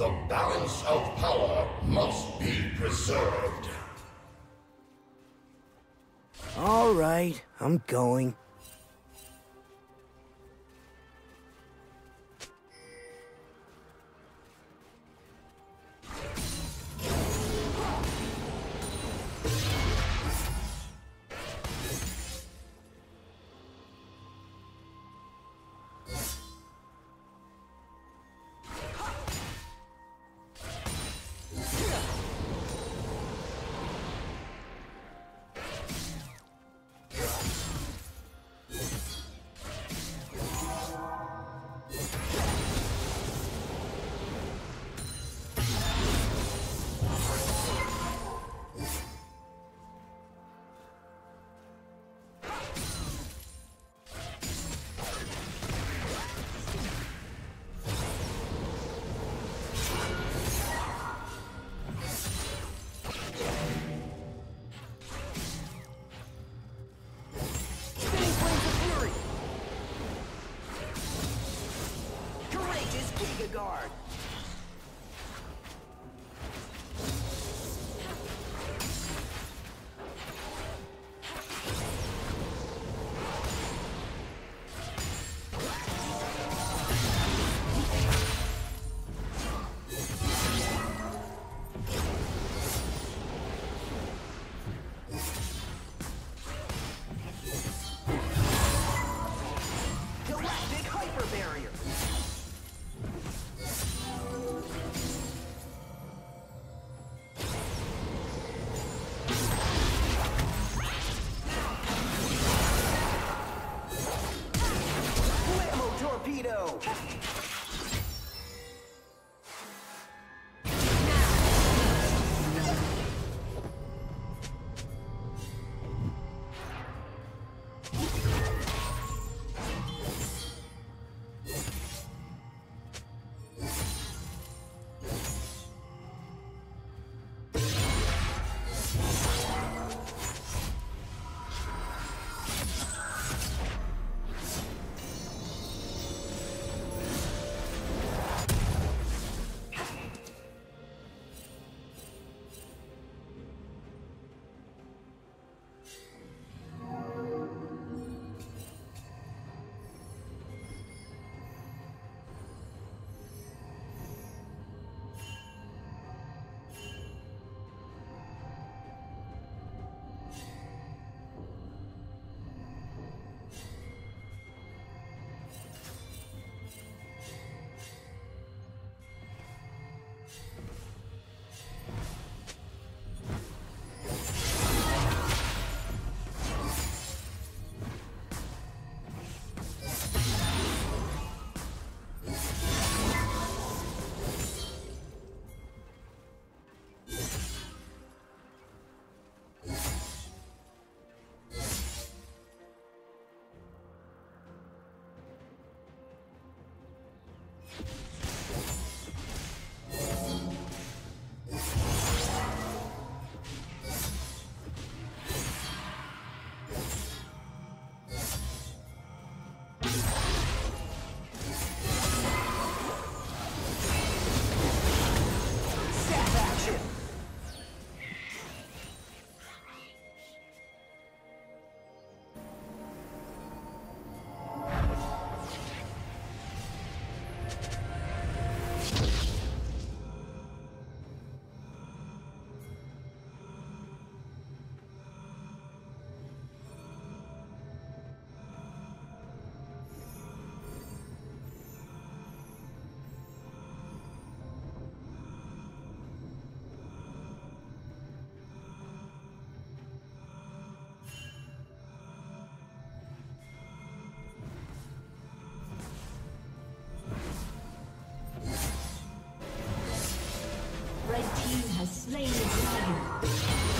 The balance of power must be preserved. All right, I'm going. Guard. Has slain the dragon.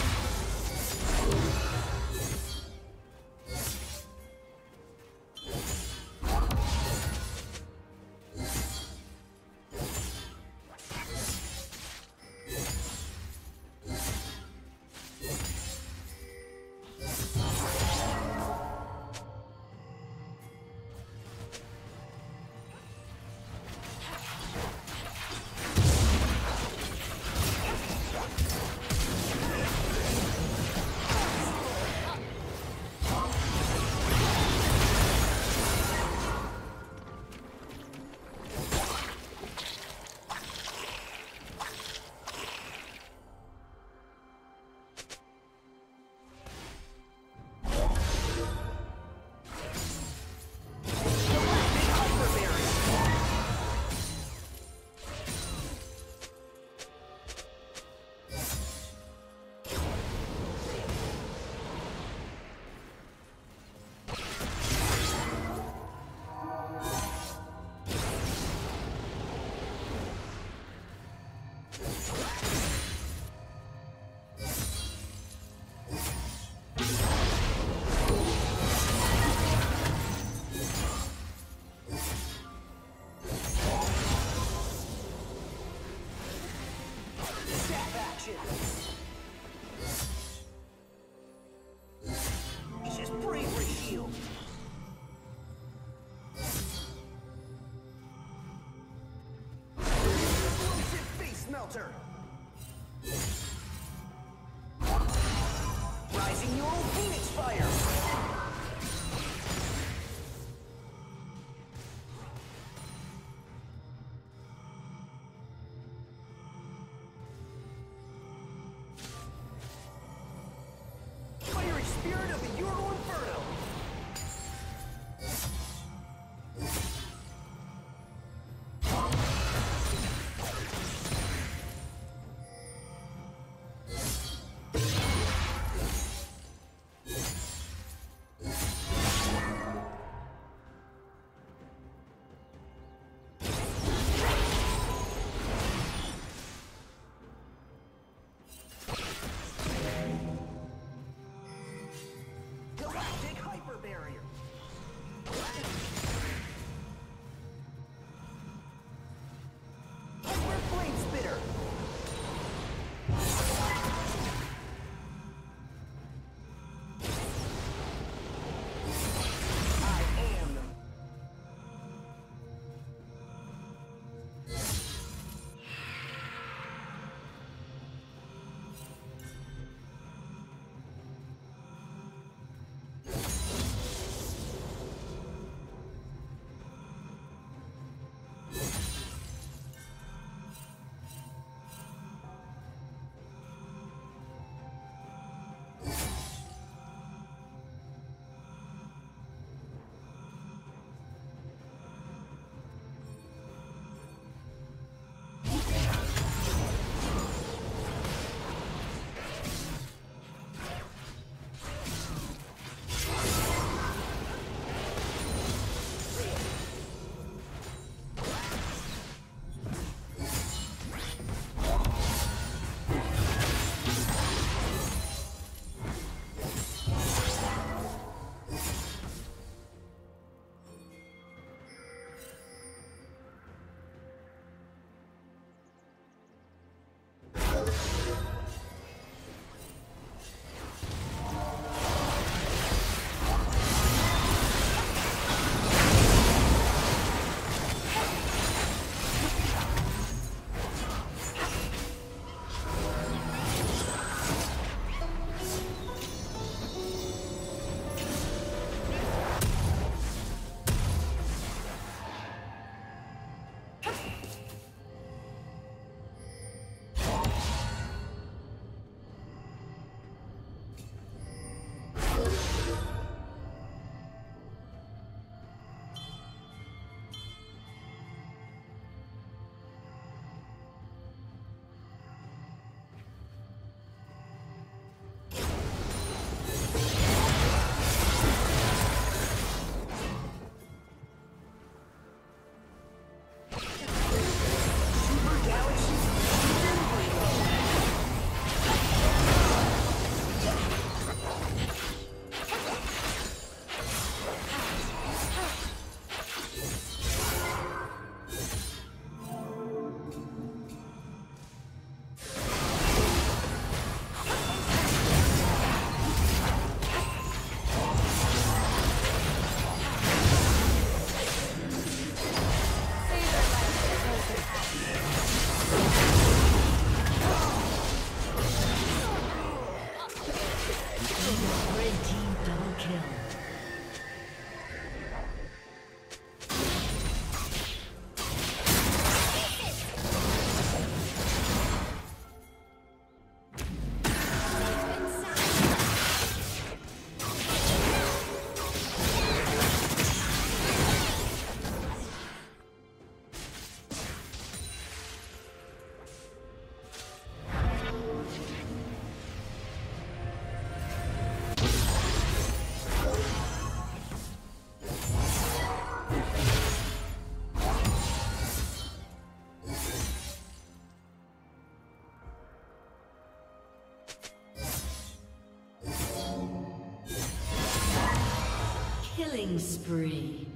Killing spree.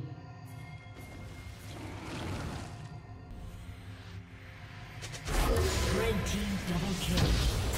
Red team double kill.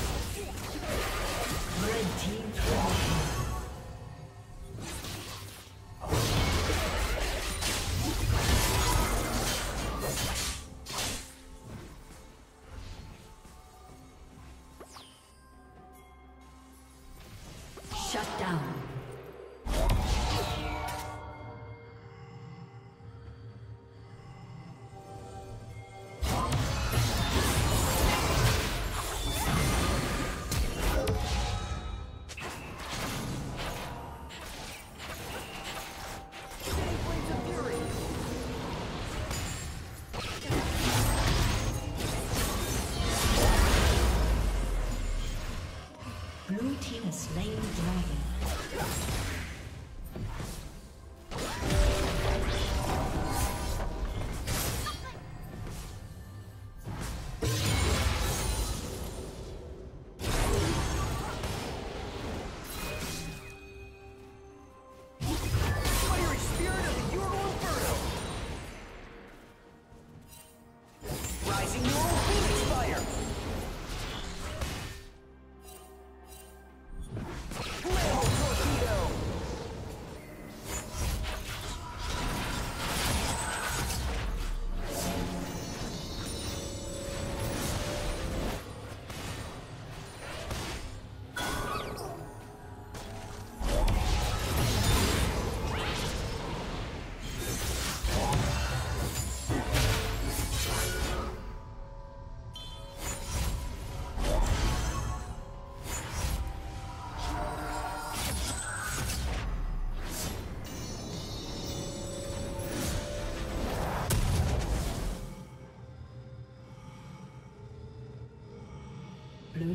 Slain dragon. Blue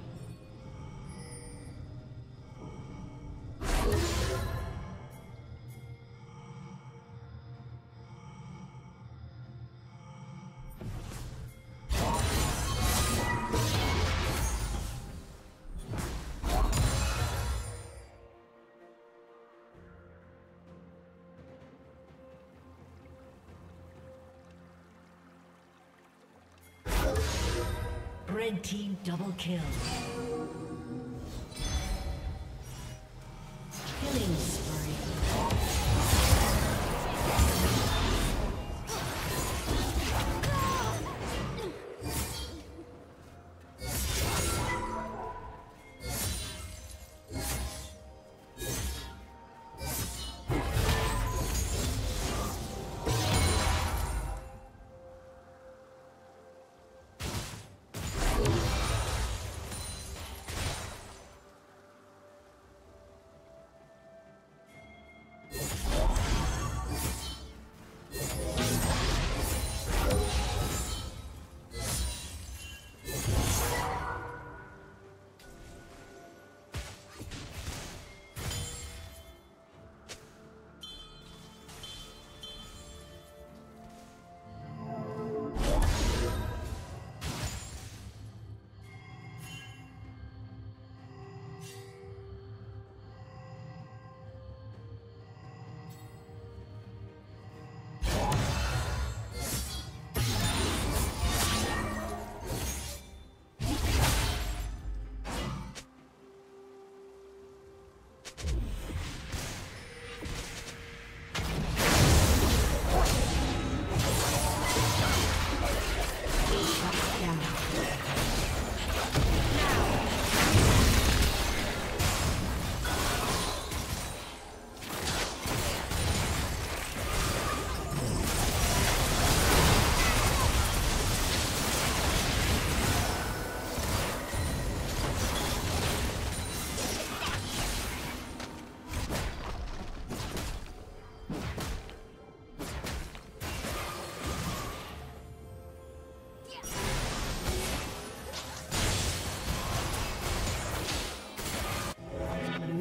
Red team double kill. Killing spree.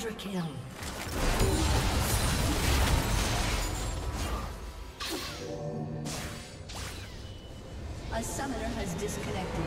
Quadra kill. A summoner has disconnected.